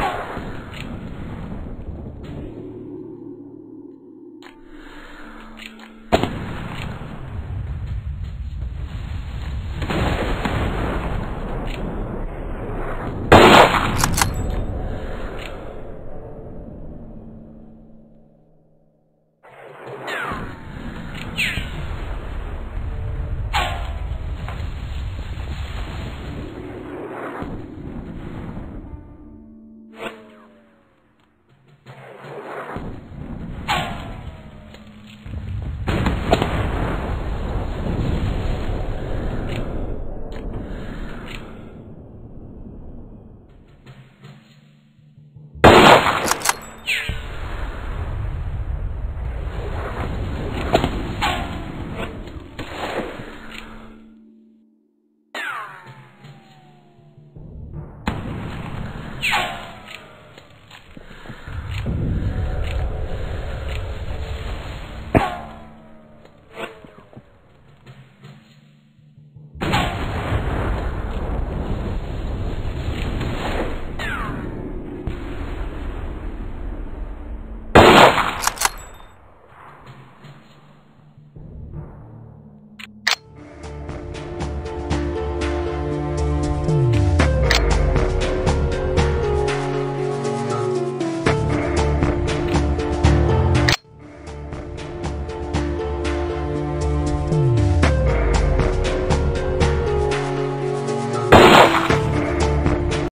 You